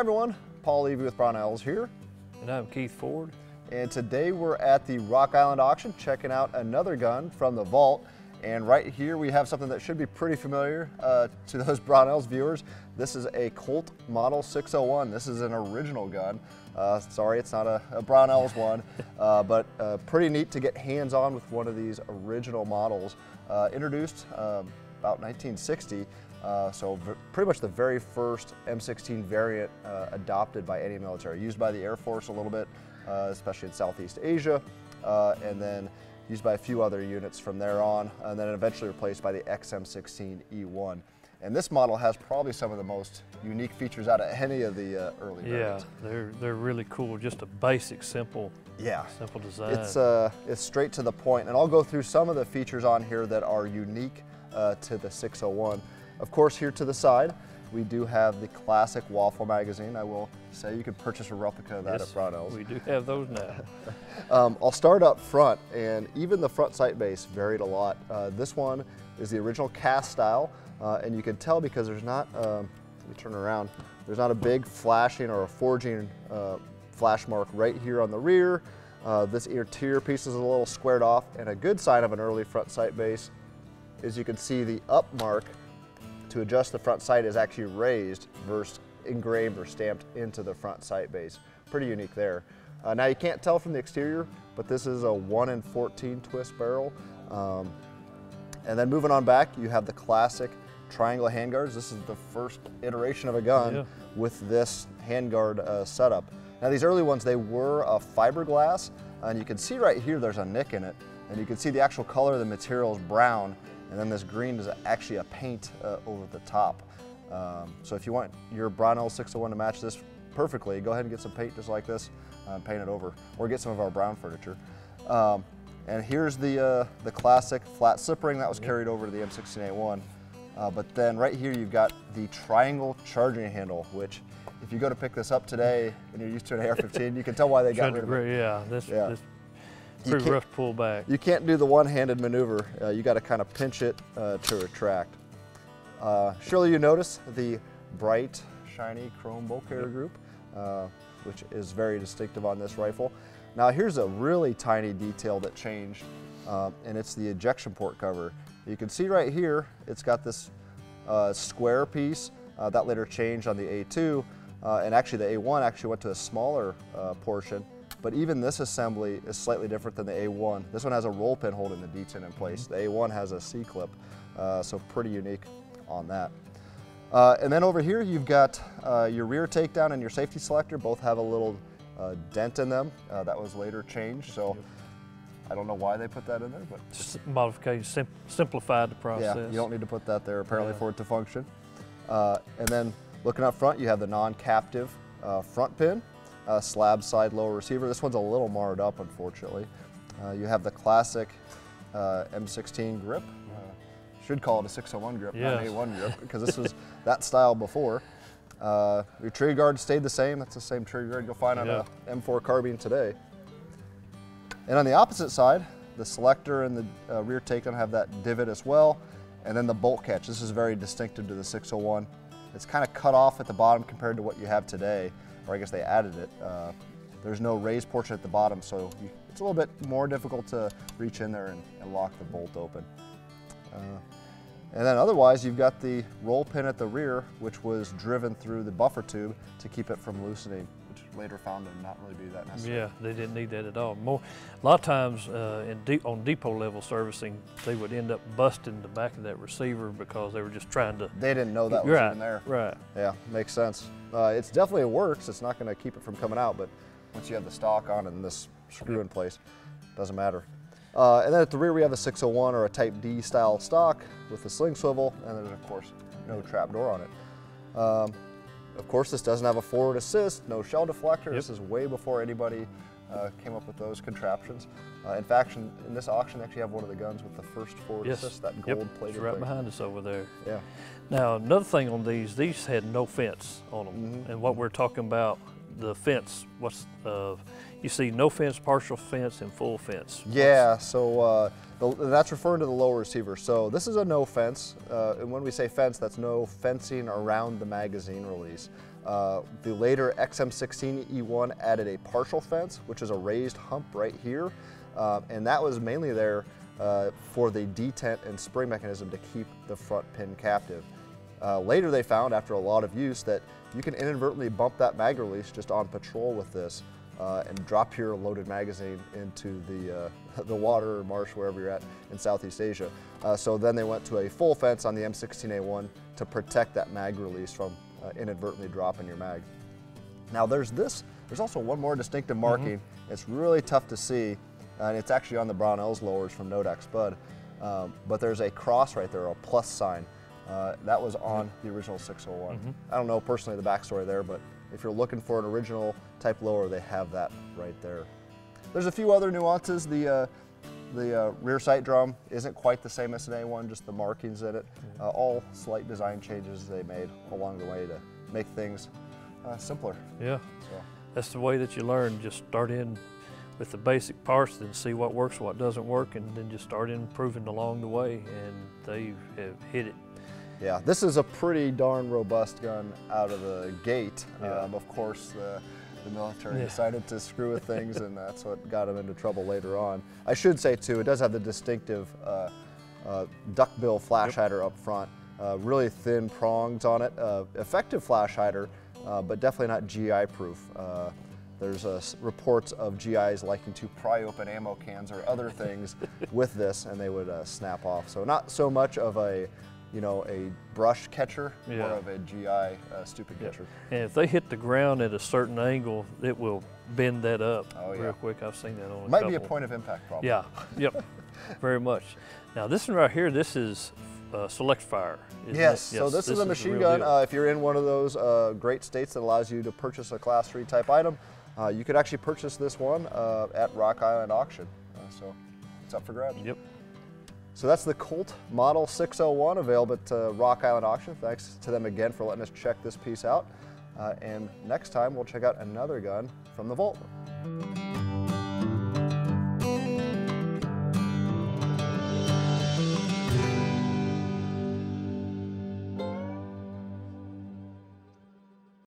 Hi everyone, Paul Levy with Brownells here. And I'm Keith Ford. And today we're at the Rock Island auction checking out another gun from the vault. And right here we have something that should be pretty familiar to those Brownells viewers. This is a Colt Model 601. This is an original gun. Sorry, it's not a Brownells one, but pretty neat to get hands on with one of these original models. Introduced about 1960, so pretty much the very first M16 variant adopted by any military. Used by the Air Force a little bit, especially in Southeast Asia, and then used by a few other units from there on, and then eventually replaced by the XM16E1. And this model has probably some of the most unique features out of any of the early variants. Yeah, they're really cool. Just a basic, simple design. It's straight to the point, and I'll go through some of the features on here that are unique to the 601. Of course, here to the side, we do have the classic waffle magazine. I will say you could purchase a replica of that at Brownells. We do have those now. I'll start up front, and even the front sight base varied a lot. This one is the original cast style, and you can tell because there's not, let me turn around, there's not a big flashing or a forging flash mark right here on the rear. This interior piece is a little squared off, and a good sign of an early front sight base is you can see the up mark to adjust the front sight is actually raised versus engraved or stamped into the front sight base. Pretty unique there. Now you can't tell from the exterior, but this is a 1-in-14 twist barrel. And then moving on back, you have the classic triangle handguards. This is the first iteration of a gun with this handguard setup. Now these early ones, they were a fiberglass, and you can see right here there's a nick in it, and you can see the actual color of the material is brown. And then this green is actually a paint over the top. So if you want your Brownells 601 to match this perfectly, go ahead and get some paint just like this and paint it over, or get some of our brown furniture. And here's the classic flat slip ring that was carried over to the M16A1. But then right here you've got the triangle charging handle, which if you go to pick this up today and you're used to an AR-15, you can tell why they got rid of it. Yeah, this pretty rough pullback. You can't do the one-handed maneuver. You got to kind of pinch it to retract. Surely you notice the bright, shiny chrome bolt carrier group, which is very distinctive on this rifle. Now here's a really tiny detail that changed, and it's the ejection port cover. You can see right here, it's got this square piece that later changed on the A2, and actually the A1 actually went to a smaller portion. But even this assembly is slightly different than the A1. This one has a roll pin holding the detent in place. The A1 has a C-clip, so pretty unique on that. And then over here you've got your rear takedown and your safety selector. Both have a little dent in them. That was later changed, so I don't know why they put that in there. But just modification, simplified the process. Yeah, you don't need to put that there apparently for it to function. And then looking up front, you have the non-captive front pin. Slab side lower receiver. This one's a little marred up, unfortunately. You have the classic M16 grip. Should call it a 601 grip, not an A1 grip, because this was that style before. Your trigger guard stayed the same. That's the same trigger guard you'll find on an M4 carbine today. And on the opposite side, the selector and the rear takedown have that divot as well. And then the bolt catch. This is very distinctive to the 601. It's kind of cut off at the bottom compared to what you have today, or I guess they added it. There's no raised portion at the bottom, so it's a little bit more difficult to reach in there and lock the bolt open. And then otherwise, you've got the roll pin at the rear, which was driven through the buffer tube to keep it from loosening, which later found to not really be that necessary. Yeah, they didn't need that at all. A lot of times on depot level servicing, they would end up busting the back of that receiver because they were just trying to. They didn't know that was even there. Right. Yeah, makes sense. It's definitely works. It's not going to keep it from coming out, but once you have the stock on and this screw in place, it doesn't matter. And then at the rear, we have a 601 or a Type D style stock with a sling swivel, and there's of course no trap door on it. Of course, this doesn't have a forward assist, no shell deflector. This is way before anybody came up with those contraptions. In fact, in this auction, they actually have one of the guns with the first forward assist, that gold plated. It's right behind us over there. Yeah. Now, another thing on these had no fence on them. And what we're talking about, the fence, you see no fence, partial fence, and full fence. Yeah, so that's referring to the lower receiver. So this is a no fence, and when we say fence, that's no fencing around the magazine release. The later XM16E1 added a partial fence, which is a raised hump right here, and that was mainly there for the detent and spring mechanism to keep the front pin captive. Later they found, after a lot of use, that you can inadvertently bump that mag release just on patrol with this and drop your loaded magazine into the water or marsh, wherever you're at in Southeast Asia. So then they went to a full fence on the M16A1 to protect that mag release from inadvertently dropping your mag. Now there's also one more distinctive marking. It's really tough to see, and it's actually on the Brownells lowers from Nodak Spud, but there's a cross right there, a plus sign. That was on the original 601. I don't know personally the backstory there, but if you're looking for an original type lower, they have that right there. There's a few other nuances. The rear sight drum isn't quite the same as an A1, just the markings in it. All slight design changes they made along the way to make things simpler. Yeah, so that's the way that you learn. Just start in with the basic parts and see what works, what doesn't work, and then just start improving along the way, and they have hit it. Yeah, this is a pretty darn robust gun out of the gate. Of course, the military decided to screw with things, and that's what got them into trouble later on. I should say, too, it does have the distinctive duckbill flash hider up front. Really thin prongs on it. Effective flash hider, but definitely not GI proof. There's reports of GIs liking to pry open ammo cans or other things with this, and they would snap off. So not so much of a a brush catcher or of a GI stupid catcher. And if they hit the ground at a certain angle, it will bend that up real quick. I've seen that on a Might couple. Be a point of impact problem. Yeah, very much. Now this one right here, this is select fire. Yes, so this is a machine gun. If you're in one of those great states that allows you to purchase a Class III type item, you could actually purchase this one at Rock Island Auction. So it's up for grabs. So that's the Colt Model 601 available at Rock Island Auction. Thanks to them again for letting us check this piece out. And next time we'll check out another gun from the vault.